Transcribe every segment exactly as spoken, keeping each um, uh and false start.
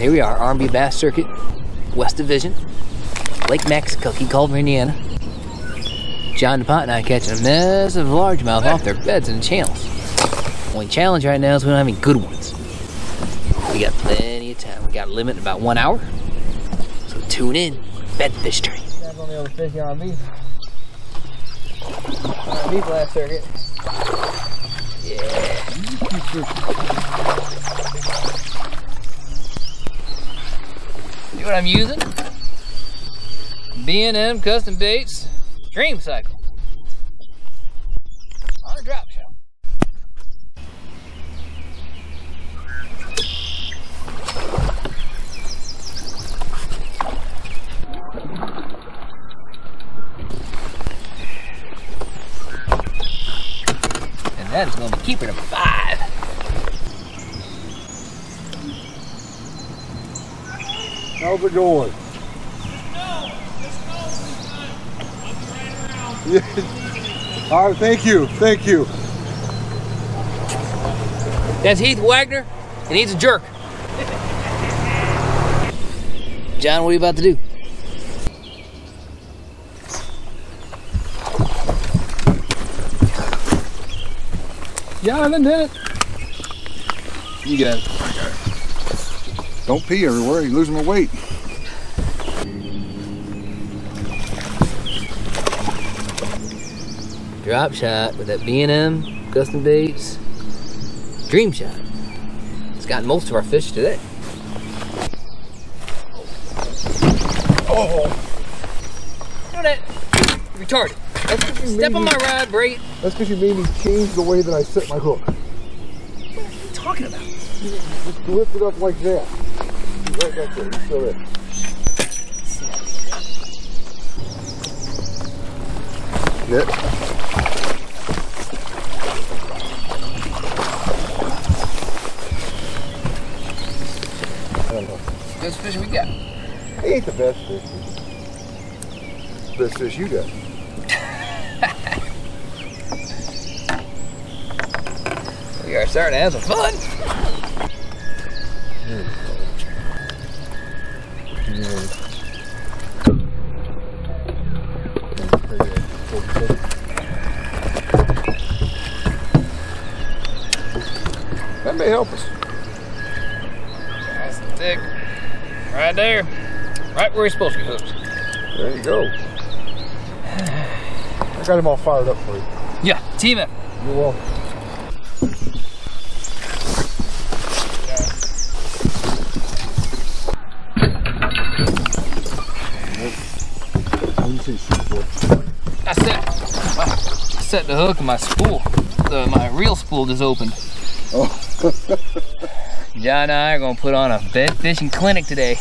Here we are, R and B Bass Circuit, West Division, Lake Maxinkuckee, Culver, Indiana. John Dupont and I catching a mess of largemouth off their beds and channels. Only challenge right now is we don't have any good ones. We got plenty of time. We got a limit in about one hour. So tune in, Bedfish Train. That's on the other fish on beef. On beef last circuit. Yeah. You know what I'm using? B and M Custom Baits Dream Cycle. On a drop shot. And that is going to keep it at five. How's it going? All right, thank you, thank you. That's Heath Wagner, and he's a jerk. John, what are you about to do? Yeah, I done did it. You got it. Okay. Don't pee everywhere, you're losing my weight. Drop shot with that B and M Custom Baits Dream Shot. It's gotten most of our fish today. Oh! You know that? Retarded. That's Step on my rod, Brayton. That's because you made me change the way that I set my hook. What are you talking about? You just lift it up like that. Right back there. You're still there. Yep. Best fish we got. I ain't the best fish. Best fish you got. We are starting to have some fun. That may help us. Nice and thick. Right there, right where he's supposed to be hooked. There you go. I got him all fired up for you. Yeah, team it. You're welcome. I set, I set the hook and my spool, the, my reel spool just opened. Oh. John and I are going to put on a bed fishing clinic today.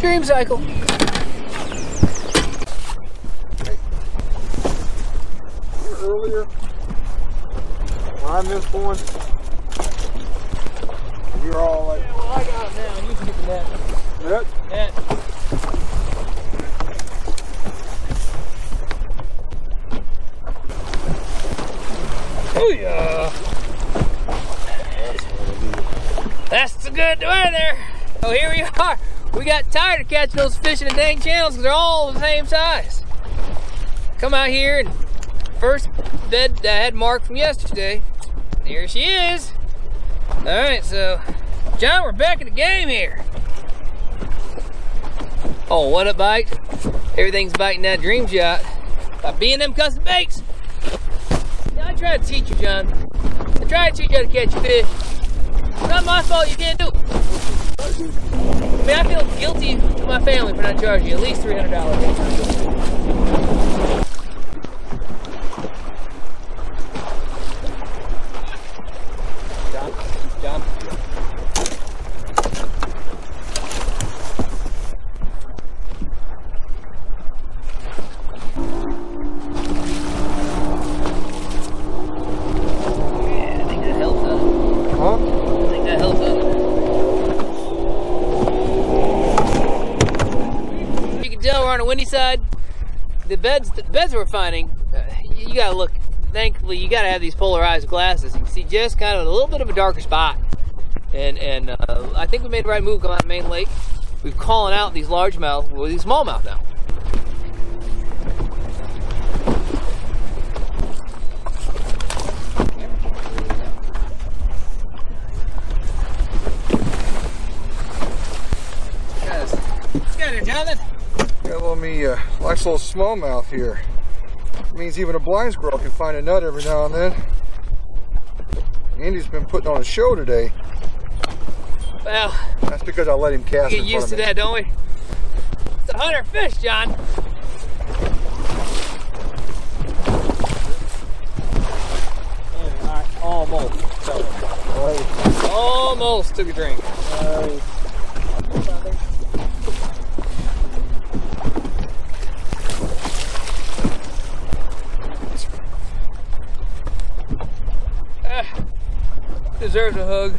Dream Cycle. Hey. Earlier, when I missed one, you were all like, yeah, well, I got it now, and you can get the net. Yep. Yeah. Oh yeah. That's the good way there. So here we are. We got tired of catching those fish in the dang channels because they're all the same size. Come out here and first bed that had Mark from yesterday. Here she is. Alright, so John, we're back in the game here. Oh, what a bite. Everything's biting that Dream Shot by B and M Custom Baits. Now, I try to teach you, John. I try to teach you how to catch fish. It's not my fault you can't do it. I mean, I feel guilty to my family for not charging you at least three hundred dollars. John, John. we're on the windy side, the beds the beds we're finding, uh, you gotta look, thankfully you gotta have these polarized glasses. You can see just kind of a little bit of a darker spot. And and uh, I think we made the right move going out of Main Lake. We're calling out these largemouth, well, these smallmouth now. Jonathan? Yeah, let me uh, nice little smallmouth here. It means even a blind squirrel can find a nut every now and then. Andy's been putting on a show today. Well, that's because I let him cast. We get used to that, don't we? It's a hunter fish, John. I almost, almost, almost took a drink. Uh, Deserves a hug.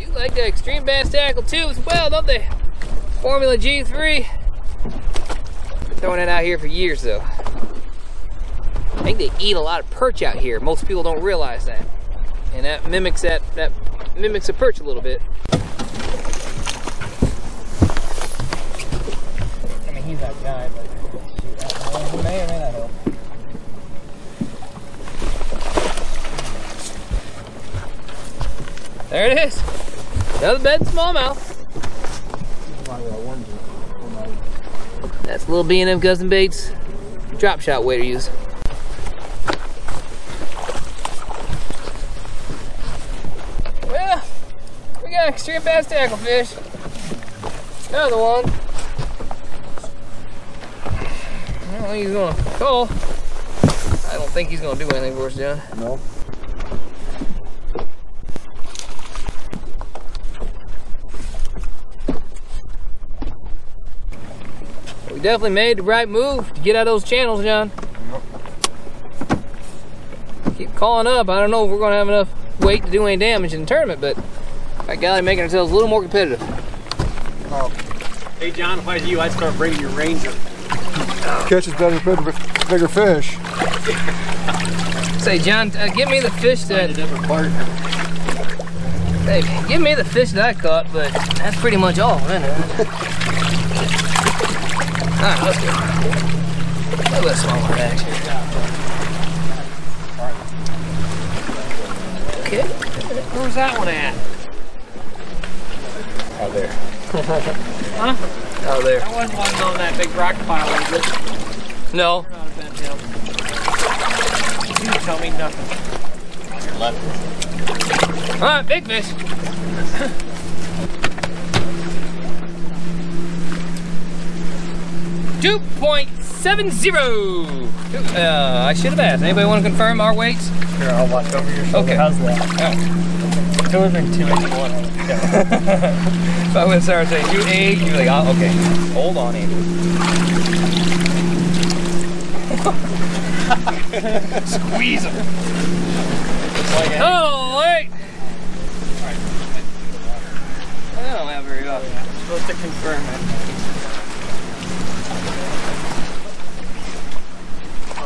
You like the Extreme Bass Tackle too as well, don't they? Formula G three. Been throwing it out here for years though. I think they eat a lot of perch out here. Most people don't realize that. And that mimics that that mimics a perch a little bit. I mean, he's that guy, but shoot, I don't know. He may or may not help. There it is. Another bed smallmouth. That's little B and M Custom Baits drop shot way to use. Well, we got Extreme Bass Tackle fish. Another one. I don't think he's gonna call. I don't think he's gonna do anything for us, John. No. Definitely made the right move to get out of those channels, John. Yep. Keep calling up. I don't know if we're going to have enough weight to do any damage in the tournament, but by golly, making ourselves a little more competitive. Oh. Hey, John, if I was you, I'd start bringing your range up. Catches better, bigger, bigger fish. Say, John, uh, give me the fish that... Hey, give me the fish that I caught, but that's pretty much all, isn't it? Alright, let's go. Look at this one more action. Okay, where's that one at? Out there. Huh? Out there. That wasn't one on that big rock pile, was it? No. You didn't tell me nothing. On your left. Alright, big fish. two point seven zero. Uh, I should have asked. Anybody want to confirm our weights? Sure, I'll watch over your shoulder. Okay. How's that? Oh. It's always been two eighty-one. If I went sorry, I'd say two eight, you'd be like, oh, okay. Hold on, Andy. Squeeze him. Like oh, wait. I don't have very often. I'm supposed to confirm it.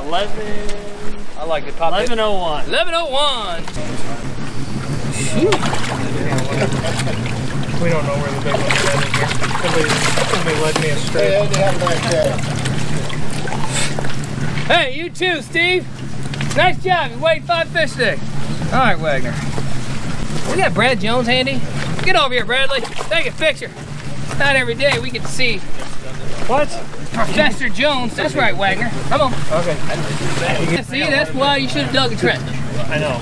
eleven. I like the pop. eleven oh one. eleven oh one. We don't know where the big one is at in here. Somebody, somebody led me astray. Hey, they have nice job. Hey, you too, Steve. Nice job. You weighed five fish today. All right, Wagner. We got Brad Jones handy. Get over here, Bradley. Take a picture. Not every day we get to see. What? Professor Jones, that's right, Wagner. Come on. Okay. See, that's why you should have dug a trench. I know.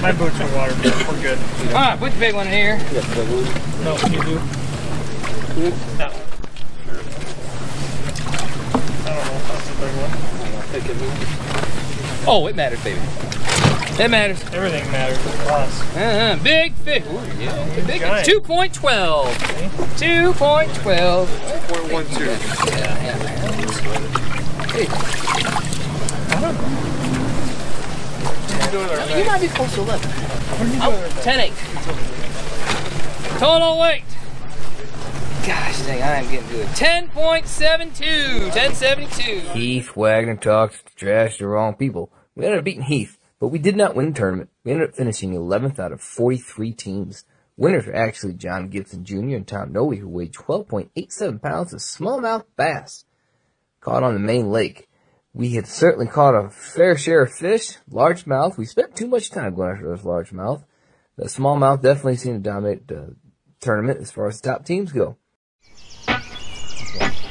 My boots are water, but we're good. All right, put the big one in here. No, you do. No. I don't know if that's the big one. Oh, it matters, baby. It matters. Everything matters. Uh-huh. Big fish. Ooh, yeah. Big two point one two. two point one two. two point one two. Yeah, yeah. Hey. I don't know. I mean, you might be close to eleven. Oh, ten eight. Total weight. Gosh. this thing, I am getting good. ten point seven two, ten seventy-two. Heath Wagner talks trash to the wrong people. We ended up beating Heath, but we did not win the tournament. We ended up finishing eleventh out of forty-three teams. Winners were actually John Gibson Junior and Tom Noe, who weighed twelve point eight seven pounds of smallmouth bass caught on the main lake. We had certainly caught a fair share of fish, largemouth. We spent too much time going after those largemouth. The smallmouth definitely seemed to dominate the tournament as far as the top teams go. Okay.